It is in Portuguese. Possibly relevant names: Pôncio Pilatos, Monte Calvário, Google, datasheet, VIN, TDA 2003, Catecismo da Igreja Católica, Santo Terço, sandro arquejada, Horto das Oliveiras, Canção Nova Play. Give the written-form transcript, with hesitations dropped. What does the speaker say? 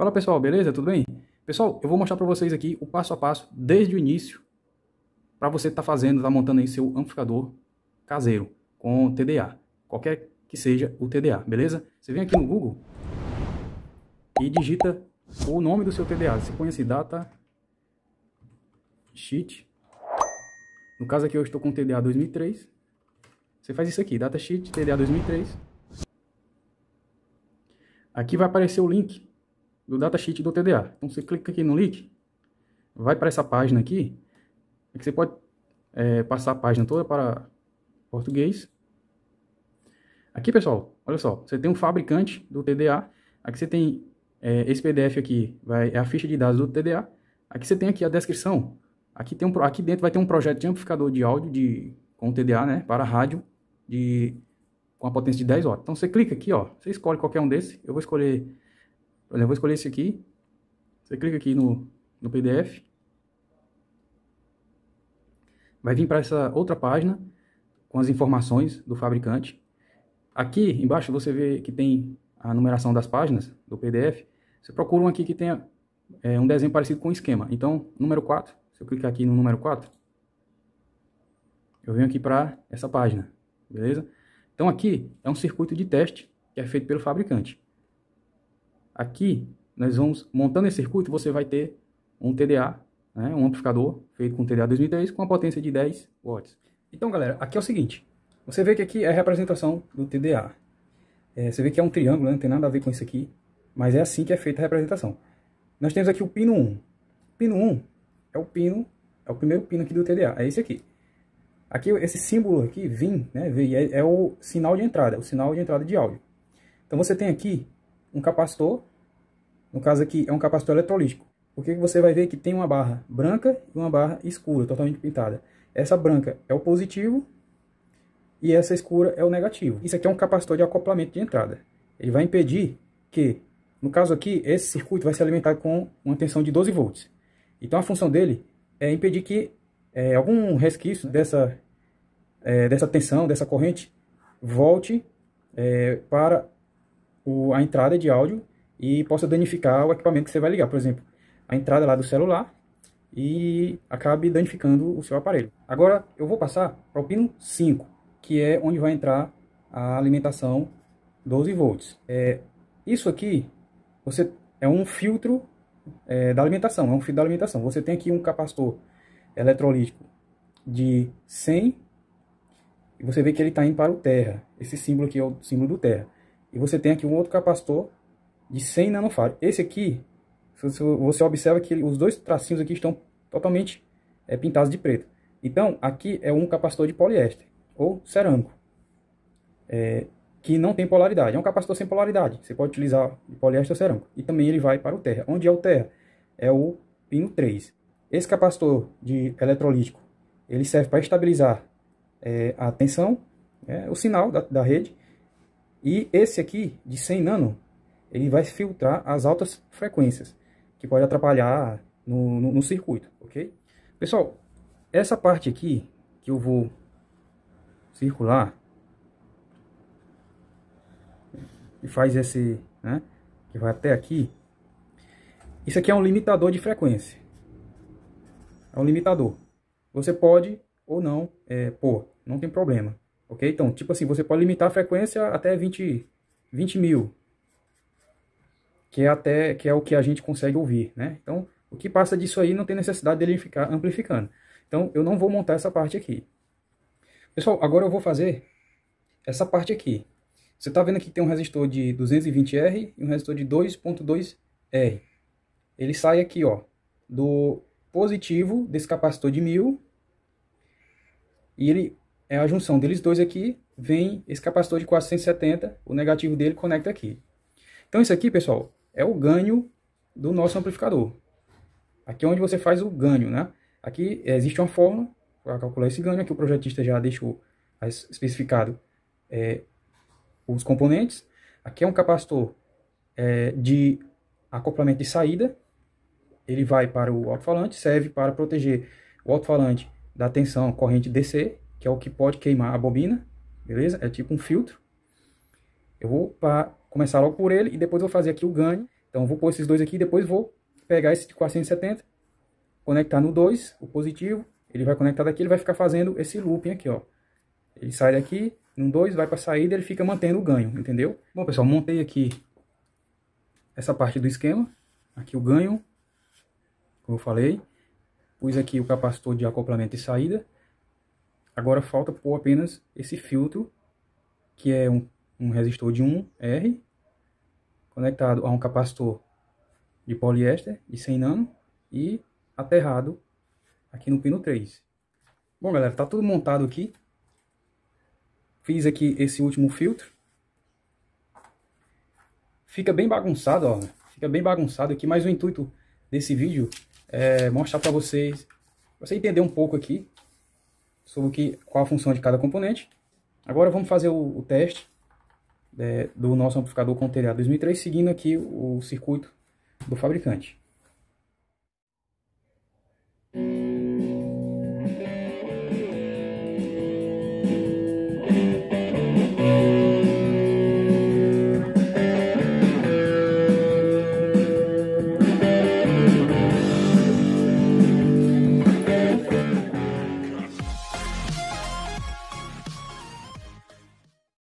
Fala pessoal, beleza? Tudo bem? Pessoal, eu vou mostrar para vocês aqui o passo a passo, desde o início, para você estar fazendo, estar montando aí seu amplificador caseiro com TDA, qualquer que seja o TDA, beleza? Você vem aqui no Google e digita o nome do seu TDA, você põe assim, data sheet, no caso aqui eu estou com TDA 2003, você faz isso aqui, data sheet, TDA 2003, aqui vai aparecer o link do datasheet do TDA. Então você clica aqui no link, vai para essa página aqui, que você pode passar a página toda para português. Aqui pessoal, olha só, você tem um fabricante do TDA, aqui você tem esse PDF aqui, é a ficha de dados do TDA, aqui você tem aqui a descrição, aqui dentro vai ter um projeto de amplificador de áudio com TDA, né, para rádio, com a potência de 10 watts. Então você clica aqui, ó, você escolhe qualquer um desses, eu vou escolher esse aqui, você clica aqui no PDF, vai vir para essa outra página, com as informações do fabricante. Aqui embaixo você vê que tem a numeração das páginas do PDF, você procura um aqui que tenha um desenho parecido com um esquema. Então, número 4, se eu clicar aqui no número 4, eu venho aqui para essa página, beleza? Então aqui é um circuito de teste que é feito pelo fabricante. Aqui, nós vamos, montando esse circuito, você vai ter um TDA, né, um amplificador feito com TDA 2003 com a potência de 10 watts. Então, galera, aqui é o seguinte. Você vê que aqui é a representação do TDA. Você vê que é um triângulo, né, não tem nada a ver com isso aqui. Mas é assim que é feita a representação. Nós temos aqui o pino 1. O pino 1 é o primeiro pino aqui do TDA, é esse aqui. Aqui, esse símbolo aqui, VIN, né, é o sinal de entrada, de áudio. Então, você tem aqui um capacitor. No caso aqui é um capacitor eletrolítico. Porque você vai ver que tem uma barra branca e uma barra escura, totalmente pintada. Essa branca é o positivo e essa escura é o negativo. Isso aqui é um capacitor de acoplamento de entrada. Ele vai impedir que, no caso aqui, esse circuito vai se alimentar com uma tensão de 12 volts. Então a função dele é impedir que algum resquício dessa tensão, dessa corrente, volte para a entrada de áudio e possa danificar o equipamento que você vai ligar, por exemplo, a entrada lá do celular, e acabe danificando o seu aparelho. Agora eu vou passar para o pino 5, que é onde vai entrar a alimentação 12 volts. Isso aqui é um filtro da alimentação, Você tem aqui um capacitor eletrolítico de 100, e você vê que ele está indo para o terra, esse símbolo aqui é o símbolo do terra. E você tem aqui um outro capacitor de 100 nanofarads. Esse aqui, você observa que os dois tracinhos aqui estão totalmente pintados de preto. Então, aqui é um capacitor de poliéster, ou cerâmico, que não tem polaridade. É um capacitor sem polaridade. Você pode utilizar de poliéster ou cerâmico. E também ele vai para o terra. Onde é o terra? É o pino 3. Esse capacitor de eletrolítico, ele serve para estabilizar a tensão, o sinal da rede. E esse aqui, de 100 nano, ele vai filtrar as altas frequências, que pode atrapalhar no circuito, ok? Pessoal, essa parte aqui, que eu vou circular, e faz esse, né, que vai até aqui, isso aqui é um limitador de frequência. É um limitador. Você pode ou não pôr, não tem problema, ok? Então, tipo assim, você pode limitar a frequência até 20 mil. Que é o que a gente consegue ouvir, né? Então, o que passa disso aí não tem necessidade dele ficar amplificando. Então, eu não vou montar essa parte aqui. Pessoal, agora eu vou fazer essa parte aqui. Você está vendo aqui que tem um resistor de 220R e um resistor de 2.2R. Ele sai aqui, ó, do positivo desse capacitor de 1000. E ele é a junção deles dois aqui, vem esse capacitor de 470, o negativo dele conecta aqui. Então isso aqui, pessoal, é o ganho do nosso amplificador. Aqui é onde você faz o ganho, né? Aqui existe uma fórmula para calcular esse ganho. Aqui o projetista já deixou especificado os componentes. Aqui é um capacitor de acoplamento de saída. Ele vai para o alto-falante, serve para proteger o alto-falante da tensão corrente DC, que é o que pode queimar a bobina, beleza? É tipo um filtro. Eu vou começar logo por ele e depois eu vou fazer aqui o ganho. Então, vou pôr esses dois aqui, depois vou pegar esse de 470, conectar no 2, o positivo, ele vai conectar daqui, ele vai ficar fazendo esse looping aqui, ó. Ele sai daqui, no 2, vai pra saída, ele fica mantendo o ganho, entendeu? Bom, pessoal, montei aqui essa parte do esquema, aqui o ganho, como eu falei, pus aqui o capacitor de acoplamento e saída. Agora falta pôr apenas esse filtro, que é um resistor de 1R, conectado a um capacitor de poliéster de 100 nano e aterrado aqui no pino 3. Bom, galera, tá tudo montado aqui. Fiz aqui esse último filtro. Fica bem bagunçado, ó. Fica bem bagunçado aqui, mas o intuito desse vídeo é mostrar para vocês, entender um pouco aqui sobre qual a função de cada componente. Agora vamos fazer o teste do nosso amplificador com TDA 2003, seguindo aqui o circuito do fabricante.